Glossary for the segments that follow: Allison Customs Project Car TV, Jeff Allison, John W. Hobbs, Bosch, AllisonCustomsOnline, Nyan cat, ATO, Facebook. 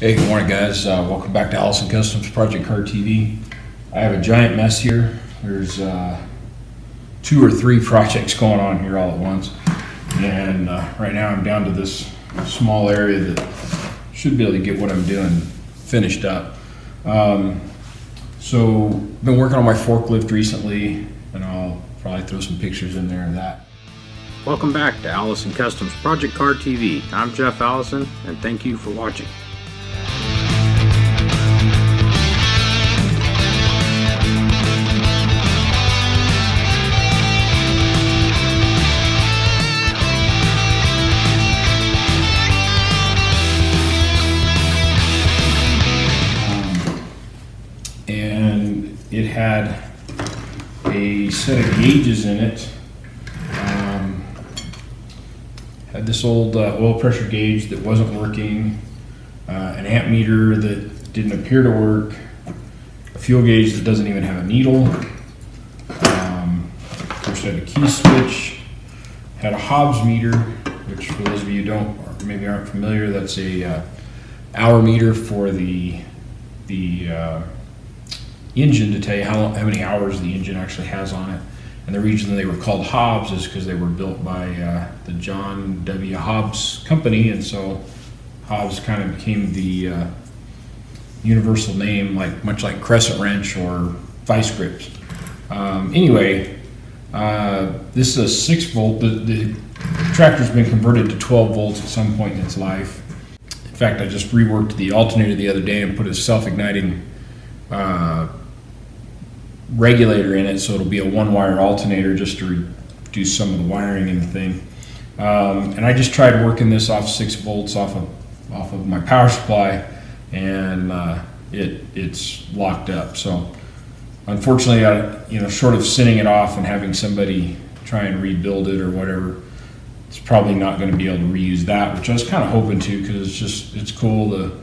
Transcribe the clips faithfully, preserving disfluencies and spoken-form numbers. Hey, good morning, guys. Uh, welcome back to Allison Customs Project Car T V. I have a giant mess here. There's uh, two or three projects going on here all at once, and uh, right now I'm down to this small area that should be able to get what I'm doing finished up. Um, so I've been working on my forklift recently, and I'll probably throw some pictures in there of that. Welcome back to Allison Customs Project Car T V. I'm Jeff Allison, and thank you for watching. It had a set of gauges in it. Um, had this old uh, oil pressure gauge that wasn't working, uh, an amp meter that didn't appear to work, a fuel gauge that doesn't even have a needle. Um, of course, had a key switch, had a Hobbs meter, which for those of you who don't or maybe aren't familiar, that's a uh, hour meter for the the. Uh, engine to tell you how, how many hours the engine actually has on it. And the reason they were called Hobbs is because they were built by uh, the John W. Hobbs company, and so Hobbs kind of became the uh, universal name, like much like crescent wrench or vice grips. Um, anyway, uh, this is a six volt. The, the tractor's been converted to twelve volts at some point in its life. In fact, I just reworked the alternator the other day and put a self-igniting uh, regulator in it, so it'll be a one-wire alternator just to reduce some of the wiring in the thing. Um, and I just tried working this off six volts off of off of my power supply, and uh, it it's locked up. So unfortunately, I, you know, short of sending it off and having somebody try and rebuild it or whatever, it's probably not going to be able to reuse that, which I was kind of hoping to, because it's just it's cool. The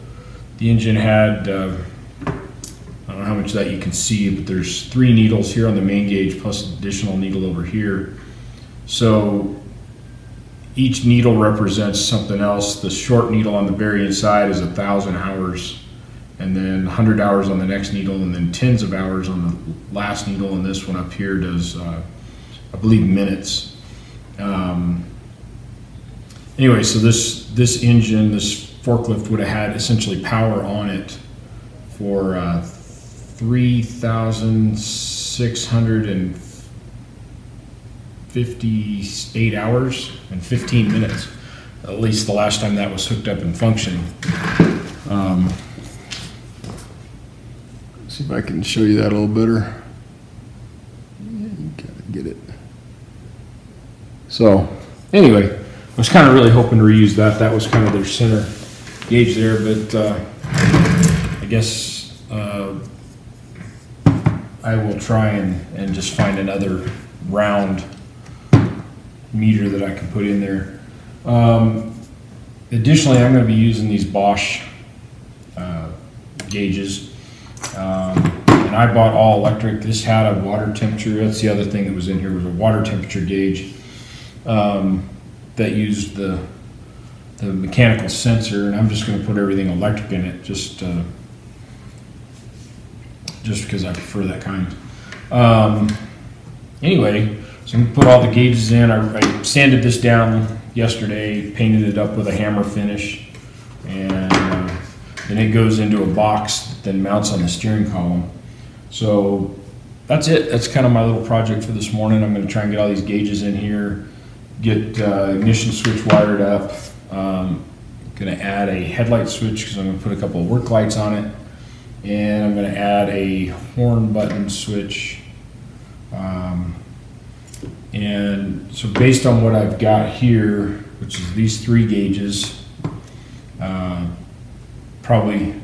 the engine had. Uh, I don't know how much of that you can see, but there's three needles here on the main gauge plus an additional needle over here. So each needle represents something else. The short needle on the very inside is a thousand hours, and then one hundred hours on the next needle, and then tens of hours on the last needle, and this one up here does, uh, I believe, minutes. Um, anyway, so this, this engine, this forklift would have had essentially power on it for uh, three thousand six hundred fifty-eight hours and fifteen minutes, at least the last time that was hooked up and functioning. Um, see if I can show you that a little better. Yeah, you gotta get it. So anyway, I was kind of really hoping to reuse that. That was kind of their center gauge there, but uh, I guess Uh, I will try and, and just find another round meter that I can put in there. Um, additionally, I'm going to be using these Bosch uh, gauges, um, and I bought all electric. This had a water temperature. That's the other thing that was in here, was a water temperature gauge um, that used the, the mechanical sensor, and I'm just going to put everything electric in it, just uh, just because I prefer that kind. Um, anyway, so I'm going to put all the gauges in. I, I sanded this down yesterday, painted it up with a hammer finish, and uh, then it goes into a box that then mounts on the steering column. So that's it. That's kind of my little project for this morning. I'm going to try and get all these gauges in here, get uh, ignition switch wired up. Um, going to add a headlight switch because I'm going to put a couple of work lights on it. And I'm going to add a horn button switch. Um, and so based on what I've got here, which is these three gauges, uh, probably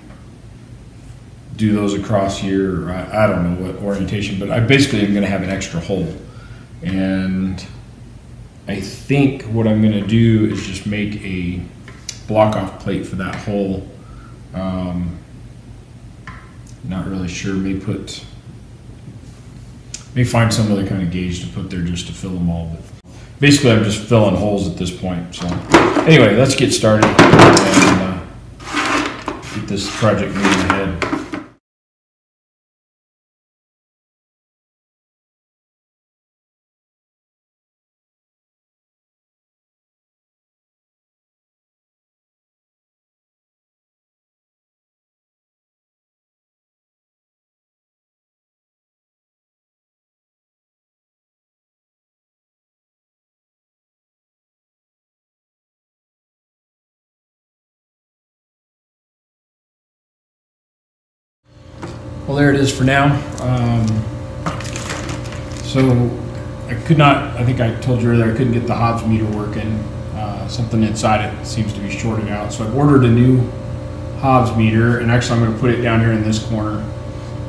do those across here, or I, I don't know what orientation, but I basically am going to have an extra hole. And I think what I'm going to do is just make a block off plate for that hole. Um, Not really sure. May put, may find some other kind of gauge to put there just to fill them all. But basically, I'm just filling holes at this point. So anyway, let's get started. And, uh, keep this project moving ahead. Well, there it is for now. Um, so I could not, I think I told you earlier, I couldn't get the Hobbs meter working. Uh, something inside it seems to be shorted out. So I've ordered a new Hobbs meter, and actually I'm going to put it down here in this corner.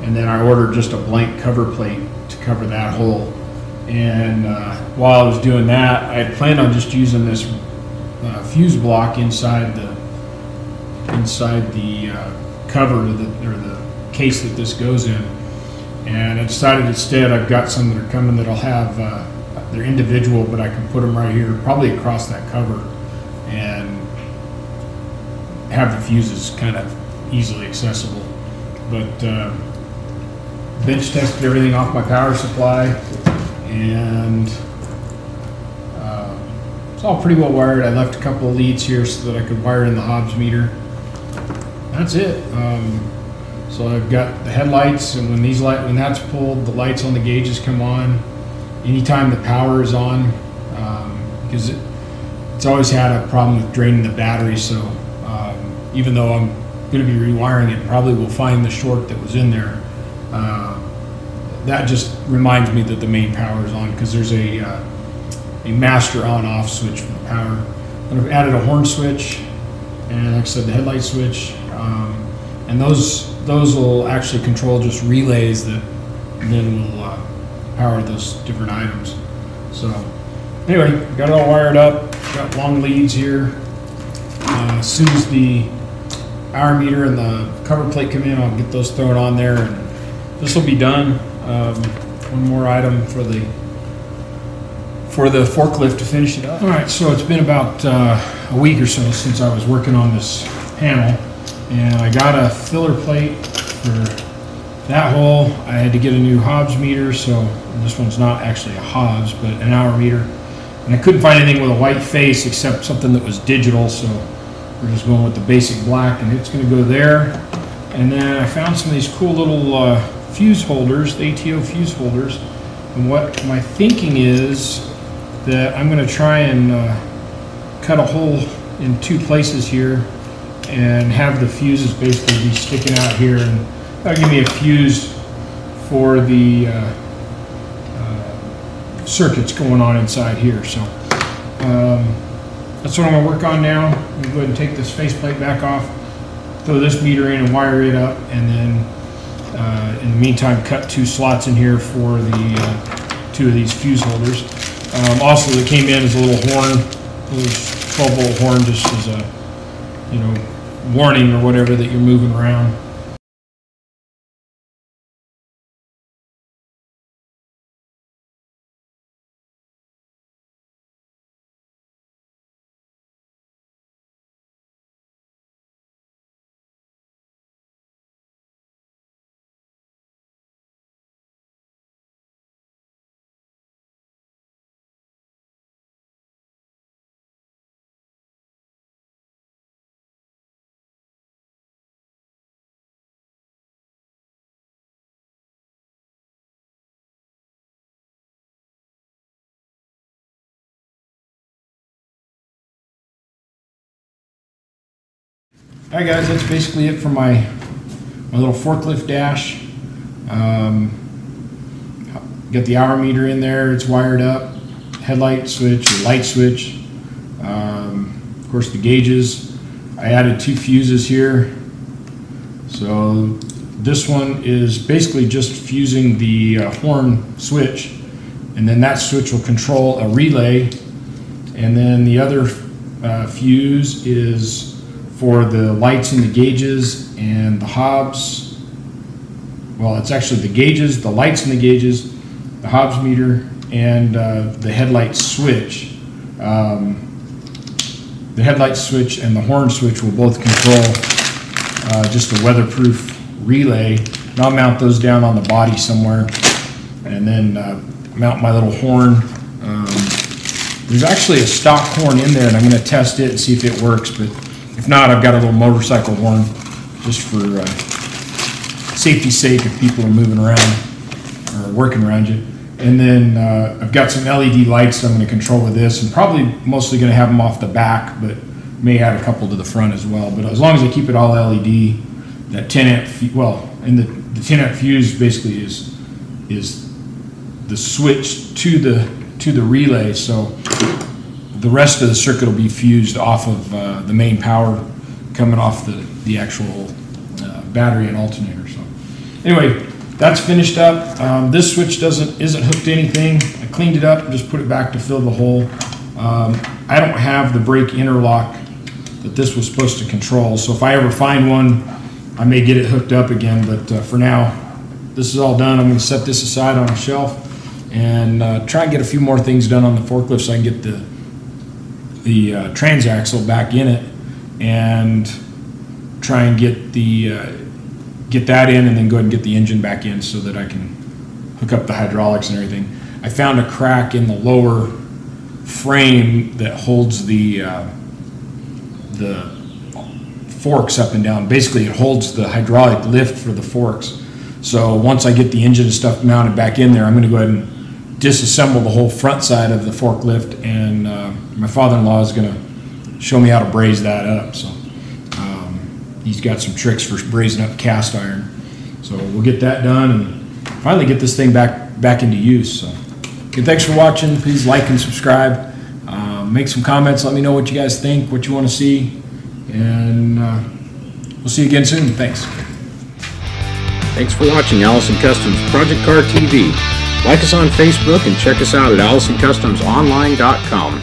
And then I ordered just a blank cover plate to cover that hole. And uh, while I was doing that, I had planned on just using this uh, fuse block inside the, inside the uh, cover of the, or the case that this goes in, and I decided instead I've got some that are coming that'll have uh, they're individual, but I can put them right here, probably across that cover, and have the fuses kind of easily accessible. But uh, bench tested everything off my power supply, and uh, it's all pretty well wired. I left a couple of leads here so that I could wire in the Hobbs meter. That's it. Um, So I've got the headlights, and when these light when that's pulled, the lights on the gauges come on. Anytime the power is on, um, because it, it's always had a problem with draining the battery. So um, even though I'm going to be rewiring it, probably will find the short that was in there. Uh, that just reminds me that the main power is on, because there's a uh, a master on-off switch for the power. And I've added a horn switch, and like I said, the headlight switch, um, and those. Those will actually control just relays that then will uh, power those different items. So anyway, got it all wired up, got long leads here. Uh, as soon as the hour meter and the cover plate come in, I'll get those thrown on there, and this will be done. Um, one more item for the for the forklift to finish it up. All right, so it's been about uh, a week or so since I was working on this panel. And I got a filler plate for that hole. I had to get a new Hobbs meter, so this one's not actually a Hobbs, but an hour meter. And I couldn't find anything with a white face except something that was digital, so we're just going with the basic black, and it's going to go there. And then I found some of these cool little uh, fuse holders, the A T O fuse holders. And what my thinking is that I'm going to try and uh, cut a hole in two places here, and have the fuses basically be sticking out here, and that'll give me a fuse for the uh, uh, circuits going on inside here. So um, that's what I'm going to work on now. I'm going to go ahead and take this faceplate back off, throw this meter in and wire it up, and then uh, in the meantime cut two slots in here for the uh, two of these fuse holders. Um, also that came in as a little horn, a little twelve volt horn, just as a you know, warning or whatever that you're moving around. Alright guys, that's basically it for my, my little forklift dash. Um, got the hour meter in there, it's wired up, headlight switch, or light switch, um, of course the gauges. I added two fuses here. So this one is basically just fusing the uh, horn switch, and then that switch will control a relay, and then the other uh, fuse is for the lights and the gauges and the Hobbs. Well, it's actually the gauges, the lights and the gauges, the Hobbs meter, and uh, the headlight switch. Um, the headlight switch and the horn switch will both control uh, just a weatherproof relay, and I'll mount those down on the body somewhere, and then uh, mount my little horn. Um, there's actually a stock horn in there, and I'm going to test it and see if it works, but if not, I've got a little motorcycle horn just for uh, safety's sake if people are moving around or working around you. And then uh, I've got some L E D lights that I'm going to control with this, and probably mostly going to have them off the back, but may add a couple to the front as well. But as long as I keep it all L E D, that ten amp, well, and the, the ten amp fuse basically is is the switch to the to the relay. So the rest of the circuit will be fused off of uh, the main power coming off the the actual uh, battery and alternator. So anyway, that's finished up. Um, this switch doesn't isn't hooked to anything. I cleaned it up and just put it back to fill the hole. Um, I don't have the brake interlock that this was supposed to control, so if I ever find one, I may get it hooked up again. But uh, for now, this is all done. I'm going to set this aside on a shelf and uh, try and get a few more things done on the forklift so I can get the the uh, transaxle back in it and try and get the uh, get that in, and then go ahead and get the engine back in so that I can hook up the hydraulics and everything. I found a crack in the lower frame that holds the uh, the forks up and down. Basically, it holds the hydraulic lift for the forks. So once I get the engine and stuff mounted back in there, I'm going to go ahead and disassemble the whole front side of the forklift, and uh, my father-in-law is going to show me how to braze that up. So um, he's got some tricks for brazing up cast iron. So we'll get that done and finally get this thing back back into use. So, okay, thanks for watching. Please like and subscribe. Uh, make some comments. Let me know what you guys think, what you want to see, and uh, we'll see you again soon. Thanks. Thanks for watching Allison Customs Project Car T V. Like us on Facebook and check us out at allison customs online dot com.